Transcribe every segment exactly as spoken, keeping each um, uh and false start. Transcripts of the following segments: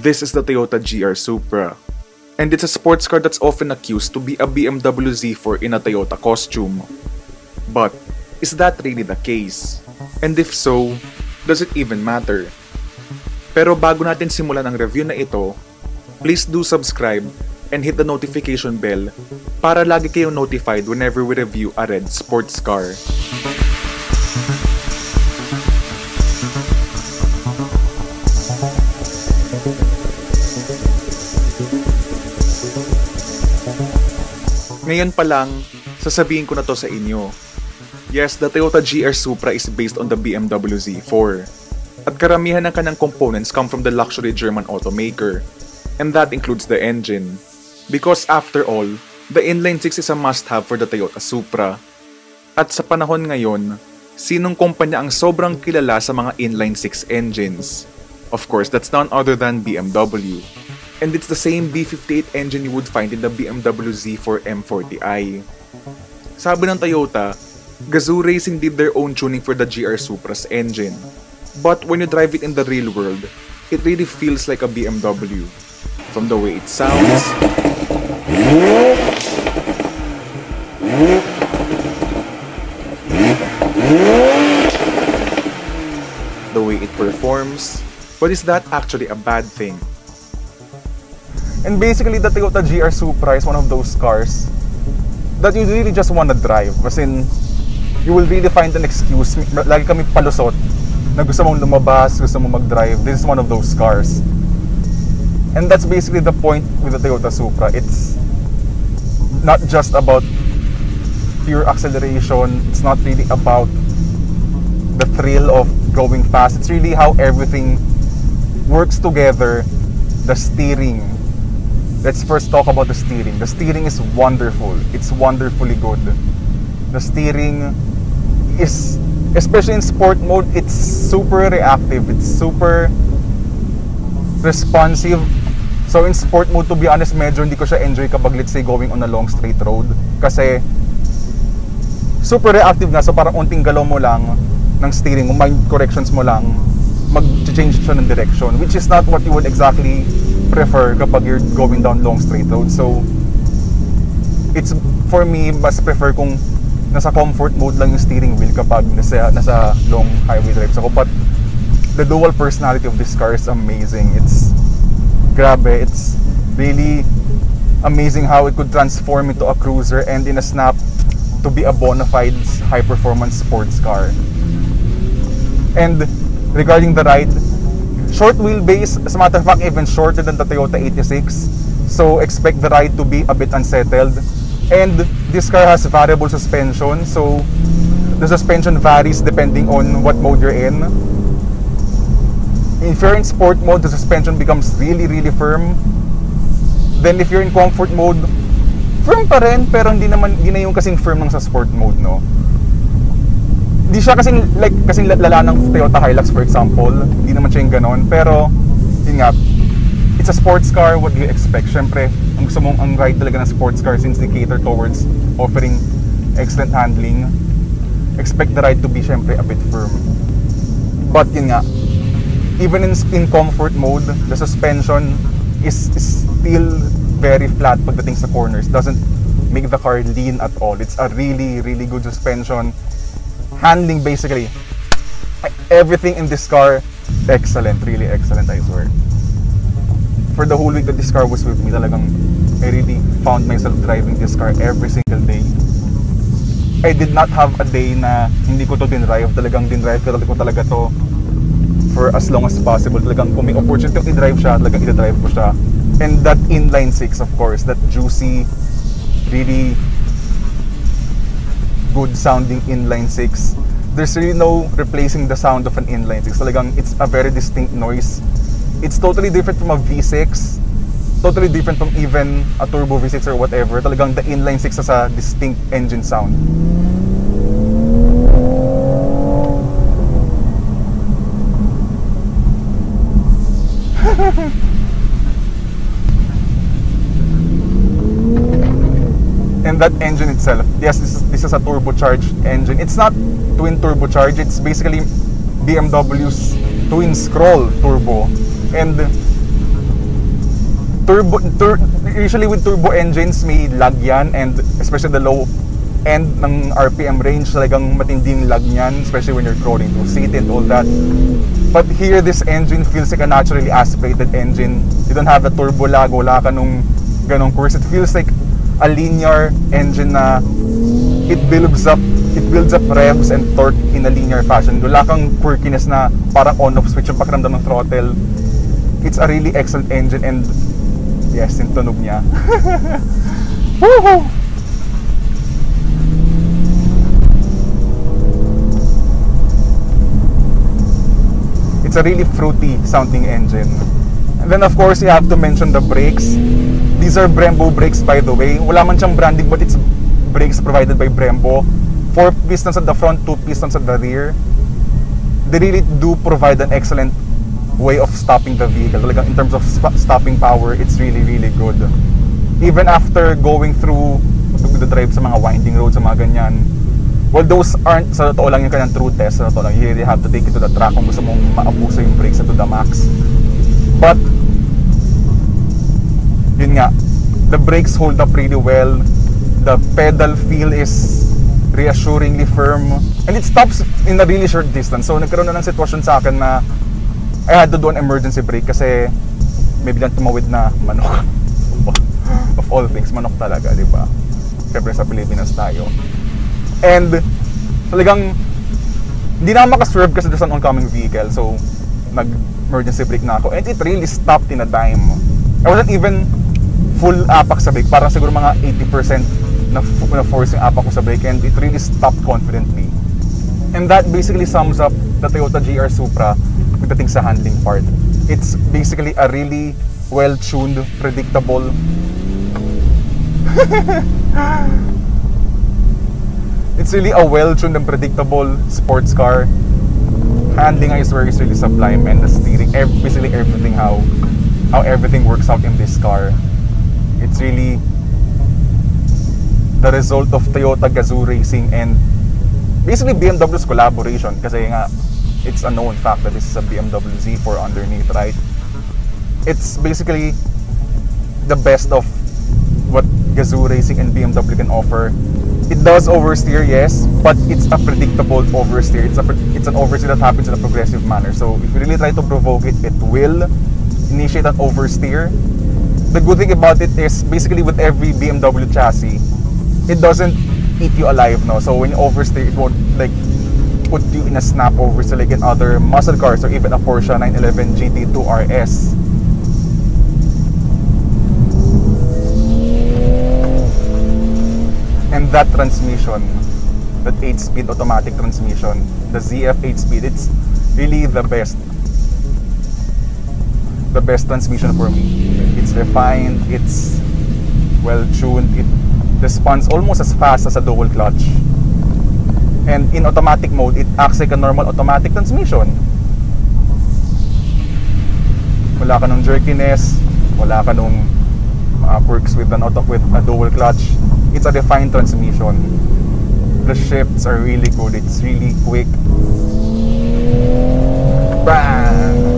This is the Toyota G R Supra. And it's a sports car that's often accused to be a B M W Z four in a Toyota costume. But, is that really the case? And if so, does it even matter? Pero bago natin simulan ang review na ito, please do subscribe and hit the notification bell para lagi kayong notified whenever we review a red sports car. Ngayon pa lang, sasabihin ko na to sa inyo. Yes, the Toyota G R Supra is based on the B M W Z four. At karamihan ng kanang components come from the luxury German automaker, and that includes the engine. Because after all, the inline six is a must-have for the Toyota Supra. At sa panahon ngayon, sinong kumpanya ang sobrang kilala sa mga inline six engines? Of course, that's none other than B M W. And it's the same B fifty-eight engine you would find in the B M W Z four M forty i. Sabi ng Toyota, Gazoo Racing did their own tuning for the G R Supra's engine. But when you drive it in the real world, it really feels like a B M W. From the way it sounds, the way it performs, but is that actually a bad thing? And basically, the Toyota G R Supra is one of those cars that you really just want to drive. As in, you will really find an excuse. Lagi kami palusot. Na gusto mong lumabas, gusto mong mag-drive, this is one of those cars. And that's basically the point with the Toyota Supra. It's not just about pure acceleration, it's not really about the thrill of going fast. It's really how everything works together. The steering. Let's first talk about the steering. The steering is wonderful. It's wonderfully good. The steering is... especially in sport mode, it's super reactive, it's super responsive. So in sport mode, to be honest, medyo hindi ko siya enjoy kapag let's say going on a long straight road. Kasi super reactive na, so parang unting galaw mo lang ng steering, mind corrections mo lang, mag-change siya ng direction, which is not what you would exactly prefer kapag you're going down long straight road. So it's, for me, mas prefer kung nasa comfort mode lang yung steering wheel kapag nasa, nasa long highway drive. So, but the dual personality of this car is amazing. It's grabe. It's really amazing how it could transform into a cruiser and in a snap to be a bona fide high-performance sports car. And regarding the ride, short wheelbase, as a matter of fact, even shorter than the Toyota eighty-six. So expect the ride to be a bit unsettled. And this car has variable suspension, so the suspension varies depending on what mode you're in. If you're in sport mode, the suspension becomes really, really firm. Then if you're in comfort mode, firm pa rin, pero hindi naman, hindi na yung kasing firm ng sa sport mode, no? Hindi siya kasing, like, kasing lala ng Toyota Hilux, for example. Hindi naman siya yung ganon, pero, yun nga, it's a sports car, what do you expect? Siyempre, ang gusto mong ang ride talaga ng sports car since they cater towards offering excellent handling. Expect the ride to be, siyempre, a bit firm. But yun nga, even in, in comfort mode, the suspension is, is still very flat pagdating sa corners. Doesn't make the car lean at all. It's a really, really good suspension. Handling, basically. Everything in this car, excellent. Really excellent, I swear. For the whole week that this car was with me, talagang I really found myself driving this car every single day. I did not have a day na hindi ko to dinrive. Talagang dinrive ko talaga to for as long as possible. Talagang kung may opportunity to i-drive siya, talagang i-drive ko siya. And that inline six, of course, that juicy, really good sounding inline six. There's really no replacing the sound of an inline six. Talagang it's a very distinct noise. It's totally different from a V six, totally different from even a turbo V six or whatever. Talagang the inline six has a distinct engine sound. And that engine itself, yes, this is, this is a turbocharged engine. It's not twin turbocharged, it's basically B M W's twin scroll turbo. And turbo, tur usually with turbo engines may lag yan, and especially the low end ng R P M range, talagang matinding lag yan, especially when you're crawling to a seat and all that. But here, this engine feels like a naturally aspirated engine. You don't have the turbo lag, wala ka nung ganong course. It feels like a linear engine na it builds up it builds up revs and torque in a linear fashion. Wala kang quirkiness na parang on-off switch yung pakiramdam ng throttle. It's a really excellent engine, and yes, yung tunog niya. Woohoo! It's a really fruity sounding engine. And then of course, you have to mention the brakes. These are Brembo brakes, by the way. Wala man siyang branding, but it's brakes provided by Brembo. Four pistons at the front, two pistons at the rear. They really do provide an excellent way of stopping the vehicle. Like in terms of stopping power, it's really really good. Even after going through the drive sa mga winding roads, sa mga ganyan. Well, those aren't sa totoo lang yung kanyang true test. Sa totoo lang, you really have to take it to the track kung gusto mong maabuso yung brakes to the max. But yun nga, the brakes hold up really well. The pedal feel is reassuringly firm, and it stops in a really short distance. So nagkaroon na ng sitwasyon sa akin na I had to do an emergency brake kasi may bilang tumawid na manok. Of all things, manok talaga, di ba? Siyempre sa Pilipinas tayo. And talagang hindi na makaserve kasi there's an oncoming vehicle, so nag-emergency brake na ako, and it really stopped in a dime. I wasn't even full apak sa brake, parang siguro mga eighty percent na, na force yung apak ko sa brake, and it really stopped confidently. And that basically sums up the Toyota G R Supra pagdating sa handling part. It's basically a really well-tuned, predictable It's really a well-tuned and predictable sports car. Handling, I swear, is really sublime, and the steering, every, basically everything, how how everything works out in this car. It's really the result of Toyota Gazoo Racing and basically B M W's collaboration. Kasi nga, it's a known fact that this is a B M W Z four underneath, right? It's basically the best of what Gazoo Racing and B M W can offer. It does oversteer, yes, but it's a predictable oversteer. It's a it's an oversteer that happens in a progressive manner. So if you really try to provoke it, it will initiate an oversteer. The good thing about it is basically with every B M W chassis, it doesn't eat you alive, no? So when you oversteer, it won't like put you in a snap oversteer like in other muscle cars or even a Porsche nine eleven G T two R S. And that transmission, that eight-speed automatic transmission, the Z F eight-speed, it's really the best. The best transmission for me. It's refined, it's well-tuned, it responds almost as fast as a dual clutch. And in automatic mode, it acts like a normal automatic transmission. Wala ka nung jerkiness, wala ka nung uh, quirks with, an auto, with a dual clutch. It's a refined transmission. The shifts are really good. It's really quick. Bang!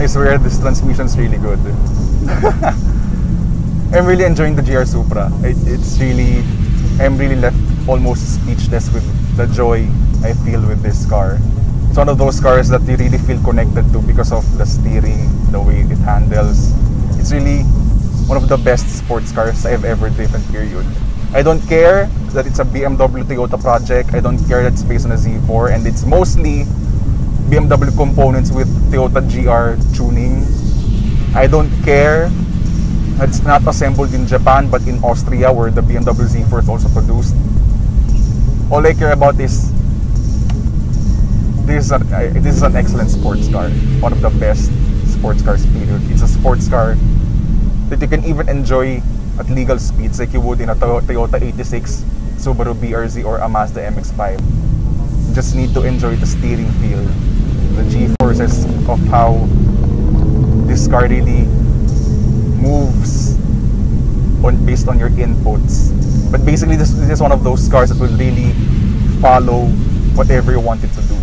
I swear this transmission's really good. I'm really enjoying the G R Supra. It, it's really, I'm really left almost speechless with the joy I feel with this car. It's one of those cars that you really feel connected to because of the steering, the way it handles. It's really one of the best sports cars I've ever driven, period. I don't care that it's a B M W Toyota project. I don't care that it's based on a Z four, and it's mostly B M W components with Toyota G R tuning. I don't care that it's not assembled in Japan but in Austria, where the B M W Z four is also produced. All I care about is this is, a, this is an excellent sports car, one of the best sports cars, period. It's a sports car that you can even enjoy at legal speeds like you would in a Toyota eighty-six, Subaru B R Z, or a Mazda M X five. You just need to enjoy the steering feel, the G-forces of how this car really moves on, based on your inputs. But basically, this, this is one of those cars that will really follow whatever you want it to do.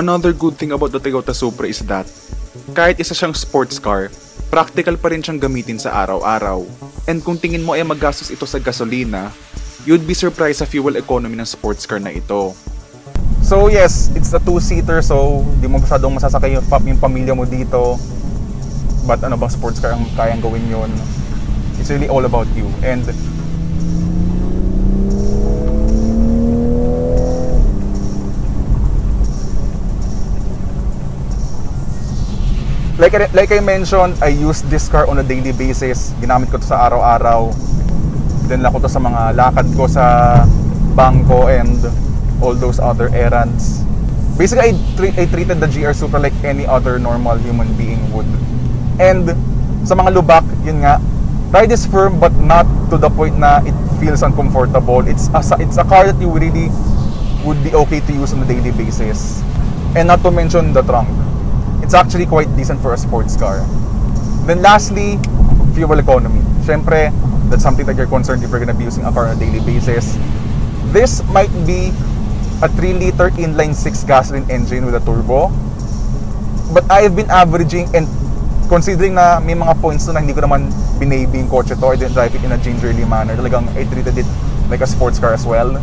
Another good thing about the Toyota Supra is that, kahit isa siyang sports car, practical pa rin siyang gamitin sa araw-araw. And kung tingin mo ay magastos ito sa gasolina, you'd be surprised sa fuel economy ng sports car na ito. So yes, it's a two-seater, so di mo masyadong masasakay yung, yung pamilya mo dito. But ano bang sports car ang kayang gawin yun? It's really all about you. And Like, like I mentioned, I use this car on a daily basis. Ginamit ko to sa araw-araw. Dinala ko to sa mga lakad ko sa bangko and all those other errands. Basically, I, treat, I treated the G R Supra like any other normal human being would. And sa mga lubak, yun nga, ride is firm but not to the point na it feels uncomfortable. It's a, it's a car that you really would be okay to use on a daily basis. And not to mention the trunk. It's actually quite decent for a sports car. Then lastly, fuel economy. Siyempre, that's something that you're concerned if you're gonna be using a car on a daily basis. This might be a three liter inline six gasoline engine with a turbo. But I've been averaging, and considering na may mga points na hindi ko naman binaby yung kotse to, I didn't drive it in a gingerly manner. Talagang I treated it like a sports car as well.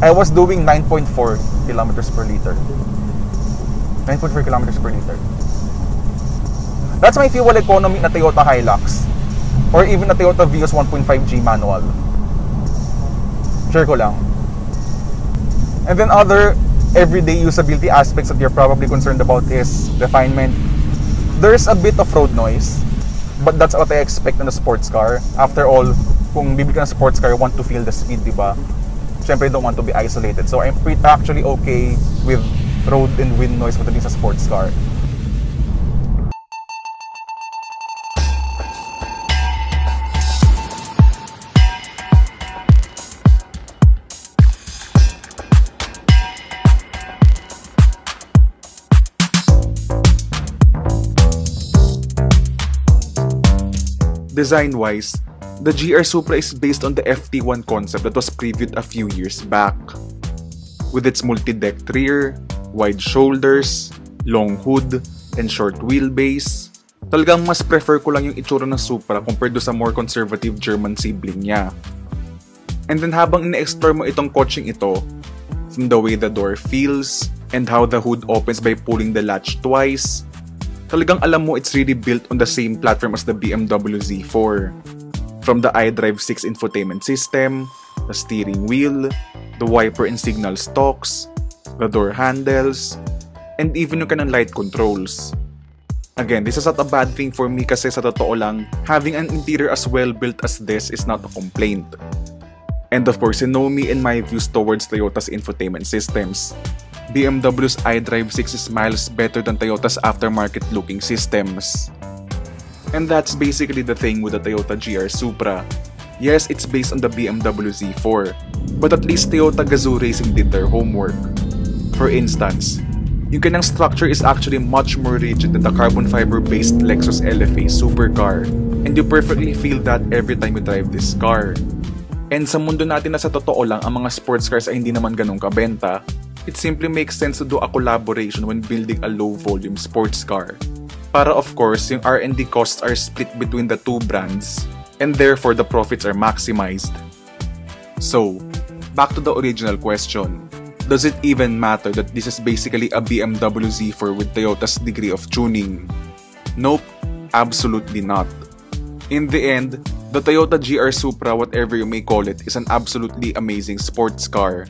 I was doing nine point four kilometers per liter. nine point four kilometers per liter. That's my fuel economy na Toyota Hilux or even na Toyota Vios one point five G manual. Share ko lang. And then other everyday usability aspects that you're probably concerned about is refinement. There's a bit of road noise, but that's what I expect in a sports car. After all, kung bibili ka ng sports car, you want to feel the speed, di ba? Siyempre, you don't want to be isolated. So I'm pretty actually okay with road and wind noise pataling sa sports car. Design-wise, the G R Supra is based on the F T one concept that was previewed a few years back. With its multi-decked rear, wide shoulders, long hood, and short wheelbase. Talagang mas prefer ko lang yung itsura ng Supra compared to sa more conservative German sibling niya. And then habang ina-explore mo itong coaching ito, from the way the door feels, and how the hood opens by pulling the latch twice, talagang alam mo it's really built on the same platform as the B M W Z four. From the iDrive six infotainment system, the steering wheel, the wiper and signal stalks, the door handles, and even yung kanang light controls. Again, this is not a bad thing for me kasi sa totoo lang, having an interior as well built as this is not a complaint. And of course, you know me and my views towards Toyota's infotainment systems. B M W's iDrive six is miles better than Toyota's aftermarket looking systems. And that's basically the thing with the Toyota G R Supra. Yes, it's based on the B M W Z four, but at least Toyota Gazoo Racing did their homework. For instance, yung kanyang structure is actually much more rigid than the carbon fiber-based Lexus L F A supercar, and you perfectly feel that every time you drive this car. And sa mundo natin na sa totoo lang ang mga sports cars ay hindi naman ganong kabenta, it simply makes sense to do a collaboration when building a low-volume sports car. Para of course, yung R and D costs are split between the two brands, and therefore the profits are maximized. So, back to the original question. Does it even matter that this is basically a B M W Z four with Toyota's degree of tuning? Nope, absolutely not. In the end, the Toyota G R Supra, whatever you may call it, is an absolutely amazing sports car.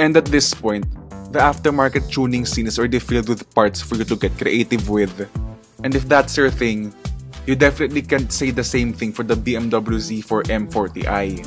And at this point, the aftermarket tuning scene is already filled with parts for you to get creative with. And if that's your thing, you definitely can't say the same thing for the B M W Z four M forty i.